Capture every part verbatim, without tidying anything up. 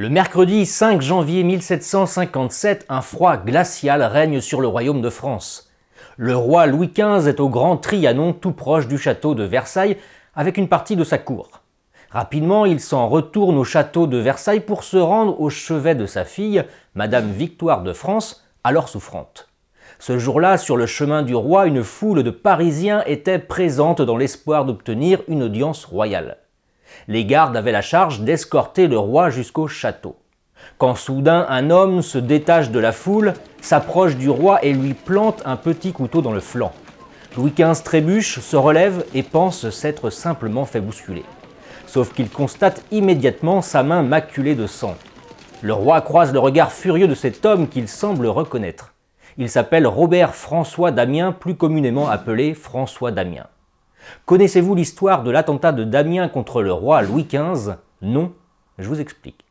Le mercredi cinq janvier mille sept cent cinquante-sept, un froid glacial règne sur le royaume de France. Le roi Louis quinze est au Grand Trianon, tout proche du château de Versailles, avec une partie de sa cour. Rapidement, il s'en retourne au château de Versailles pour se rendre au chevet de sa fille, Madame Victoire de France, alors souffrante. Ce jour-là, sur le chemin du roi, une foule de Parisiens était présente dans l'espoir d'obtenir une audience royale. Les gardes avaient la charge d'escorter le roi jusqu'au château. Quand soudain, un homme se détache de la foule, s'approche du roi et lui plante un petit couteau dans le flanc. Louis quinze trébuche, se relève et pense s'être simplement fait bousculer. Sauf qu'il constate immédiatement sa main maculée de sang. Le roi croise le regard furieux de cet homme qu'il semble reconnaître. Il s'appelle Robert François Damiens, plus communément appelé François Damiens. Connaissez-vous l'histoire de l'attentat de Damiens contre le roi Louis quinze? Non, je vous explique.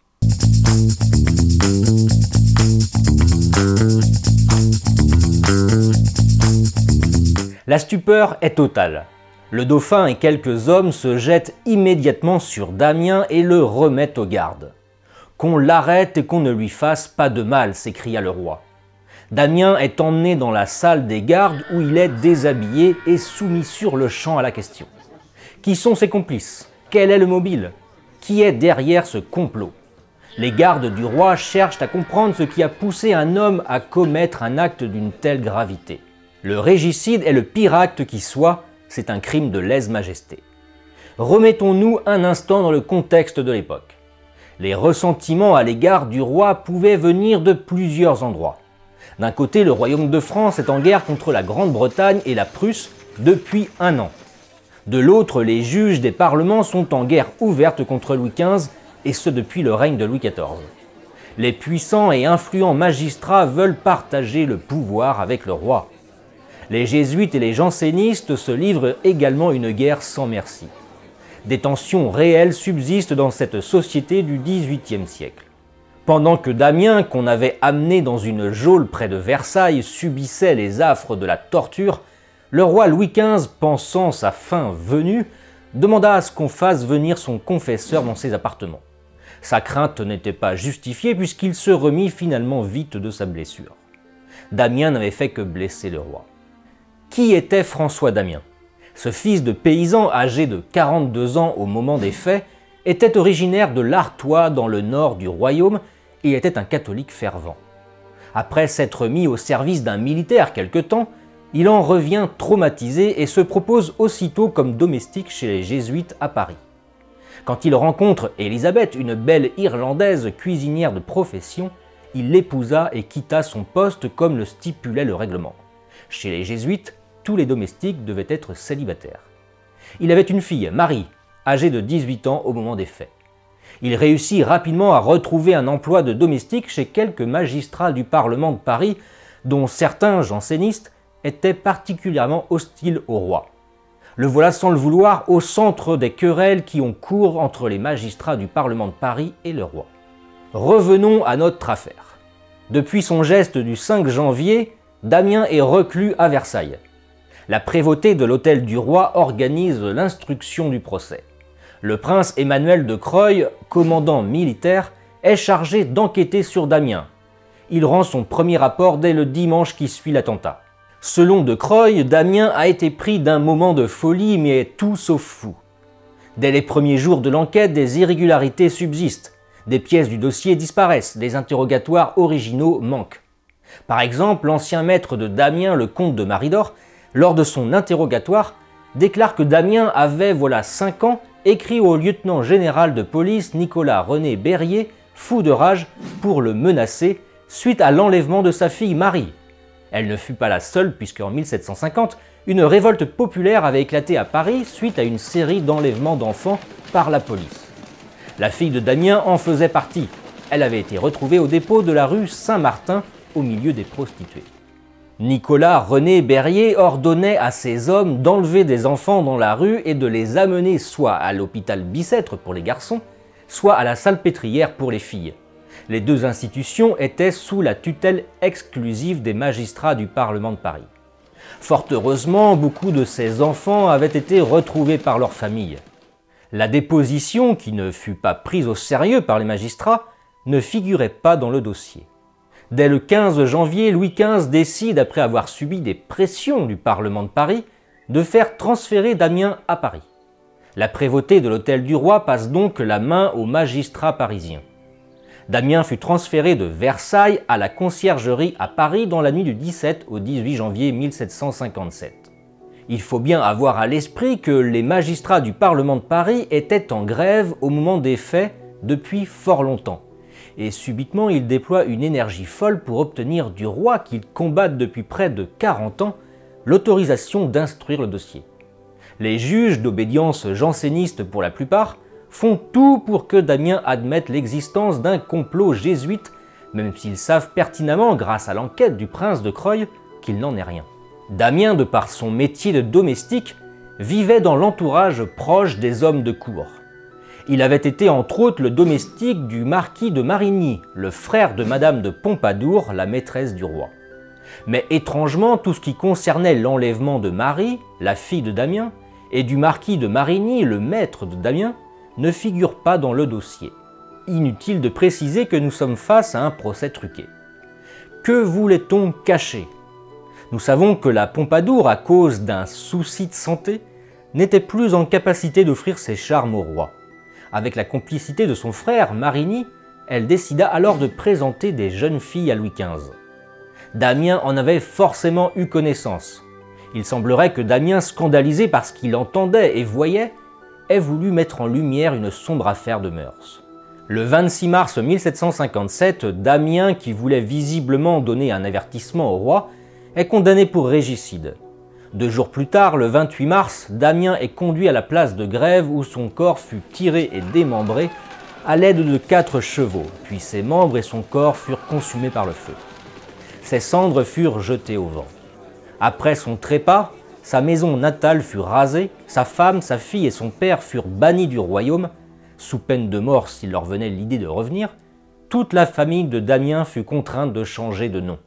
La stupeur est totale. Le dauphin et quelques hommes se jettent immédiatement sur Damiens et le remettent aux gardes. « Qu'on l'arrête et qu'on ne lui fasse pas de mal », s'écria le roi. Damiens est emmené dans la salle des gardes où il est déshabillé et soumis sur le champ à la question. Qui sont ses complices? Quel est le mobile? Qui est derrière ce complot? Les gardes du roi cherchent à comprendre ce qui a poussé un homme à commettre un acte d'une telle gravité. Le régicide est le pire acte qui soit, c'est un crime de lèse-majesté. Remettons-nous un instant dans le contexte de l'époque. Les ressentiments à l'égard du roi pouvaient venir de plusieurs endroits. D'un côté, le royaume de France est en guerre contre la Grande-Bretagne et la Prusse depuis un an. De l'autre, les juges des parlements sont en guerre ouverte contre Louis quinze, et ce depuis le règne de Louis quatorze. Les puissants et influents magistrats veulent partager le pouvoir avec le roi. Les jésuites et les jansénistes se livrent également une guerre sans merci. Des tensions réelles subsistent dans cette société du dix-huitième siècle. Pendant que Damiens, qu'on avait amené dans une geôle près de Versailles, subissait les affres de la torture, le roi Louis quinze, pensant sa fin venue, demanda à ce qu'on fasse venir son confesseur dans ses appartements. Sa crainte n'était pas justifiée puisqu'il se remit finalement vite de sa blessure. Damiens n'avait fait que blesser le roi. Qui était François Damiens? Ce fils de paysan âgé de quarante-deux ans au moment des faits était originaire de l'Artois dans le nord du royaume et était un catholique fervent. Après s'être mis au service d'un militaire quelque temps, il en revient traumatisé et se propose aussitôt comme domestique chez les jésuites à Paris. Quand il rencontre Elisabeth, une belle Irlandaise cuisinière de profession, il l'épousa et quitta son poste comme le stipulait le règlement. Chez les jésuites, tous les domestiques devaient être célibataires. Il avait une fille, Marie, âgée de dix-huit ans au moment des faits. Il réussit rapidement à retrouver un emploi de domestique chez quelques magistrats du Parlement de Paris, dont certains jansénistes étaient particulièrement hostiles au roi. Le voilà sans le vouloir au centre des querelles qui ont cours entre les magistrats du Parlement de Paris et le roi. Revenons à notre affaire. Depuis son geste du cinq janvier, Damiens est reclus à Versailles. La prévôté de l'hôtel du roi organise l'instruction du procès. Le prince Emmanuel de Croy, commandant militaire, est chargé d'enquêter sur Damiens. Il rend son premier rapport dès le dimanche qui suit l'attentat. Selon de Croy, Damiens a été pris d'un moment de folie mais est tout sauf fou. Dès les premiers jours de l'enquête, des irrégularités subsistent. Des pièces du dossier disparaissent, des interrogatoires originaux manquent. Par exemple, l'ancien maître de Damiens, le comte de Maridor, lors de son interrogatoire, déclare que Damiens avait, voilà cinq ans, écrit au lieutenant général de police Nicolas René Berrier, fou de rage, pour le menacer suite à l'enlèvement de sa fille Marie. Elle ne fut pas la seule puisqu'en mille sept cent cinquante, une révolte populaire avait éclaté à Paris suite à une série d'enlèvements d'enfants par la police. La fille de Damiens en faisait partie. Elle avait été retrouvée au dépôt de la rue Saint-Martin, au milieu des prostituées. Nicolas René Berrier ordonnait à ses hommes d'enlever des enfants dans la rue et de les amener soit à l'hôpital Bicêtre pour les garçons, soit à la Salpêtrière pour les filles. Les deux institutions étaient sous la tutelle exclusive des magistrats du Parlement de Paris. Fort heureusement, beaucoup de ces enfants avaient été retrouvés par leurs familles. La déposition, qui ne fut pas prise au sérieux par les magistrats, ne figurait pas dans le dossier. Dès le quinze janvier, Louis quinze décide, après avoir subi des pressions du Parlement de Paris, de faire transférer Damiens à Paris. La prévôté de l'hôtel du roi passe donc la main aux magistrats parisiens. Damiens fut transféré de Versailles à la Conciergerie à Paris dans la nuit du dix-sept au dix-huit janvier mille sept cent cinquante-sept. Il faut bien avoir à l'esprit que les magistrats du Parlement de Paris étaient en grève au moment des faits depuis fort longtemps. Et subitement, ils déploient une énergie folle pour obtenir du roi, qu'ils combattent depuis près de quarante ans, l'autorisation d'instruire le dossier. Les juges, d'obédience janséniste pour la plupart, font tout pour que Damiens admette l'existence d'un complot jésuite, même s'ils savent pertinemment, grâce à l'enquête du prince de Croy, qu'il n'en est rien. Damiens, de par son métier de domestique, vivait dans l'entourage proche des hommes de cour. Il avait été entre autres le domestique du marquis de Marigny, le frère de Madame de Pompadour, la maîtresse du roi. Mais étrangement, tout ce qui concernait l'enlèvement de Marie, la fille de Damiens, et du marquis de Marigny, le maître de Damiens, ne figure pas dans le dossier. Inutile de préciser que nous sommes face à un procès truqué. Que voulait-on cacher? Nous savons que la Pompadour, à cause d'un souci de santé, n'était plus en capacité d'offrir ses charmes au roi. Avec la complicité de son frère, Marigny, elle décida alors de présenter des jeunes filles à Louis quinze. Damiens en avait forcément eu connaissance. Il semblerait que Damiens, scandalisé par ce qu'il entendait et voyait, ait voulu mettre en lumière une sombre affaire de mœurs. Le vingt-six mars mille sept cent cinquante-sept, Damiens, qui voulait visiblement donner un avertissement au roi, est condamné pour régicide. Deux jours plus tard, le vingt-huit mars, Damiens est conduit à la place de Grève où son corps fut tiré et démembré à l'aide de quatre chevaux, puis ses membres et son corps furent consumés par le feu. Ses cendres furent jetées au vent. Après son trépas, sa maison natale fut rasée, sa femme, sa fille et son père furent bannis du royaume, sous peine de mort s'il leur venait l'idée de revenir. Toute la famille de Damiens fut contrainte de changer de nom.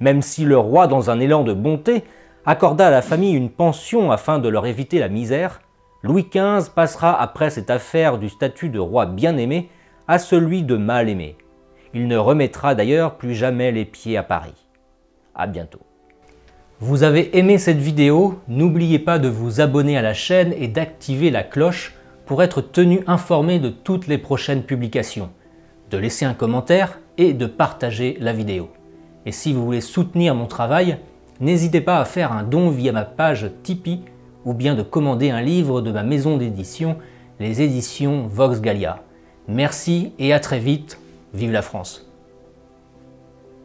Même si le roi, dans un élan de bonté, accorda à la famille une pension afin de leur éviter la misère, Louis quinze passera après cette affaire du statut de roi bien-aimé à celui de mal-aimé. Il ne remettra d'ailleurs plus jamais les pieds à Paris. À bientôt. Vous avez aimé cette vidéo, n'oubliez pas de vous abonner à la chaîne et d'activer la cloche pour être tenu informé de toutes les prochaines publications, de laisser un commentaire et de partager la vidéo. Et si vous voulez soutenir mon travail, n'hésitez pas à faire un don via ma page Tipeee ou bien de commander un livre de ma maison d'édition, les éditions Vox Gallia. Merci et à très vite, vive la France!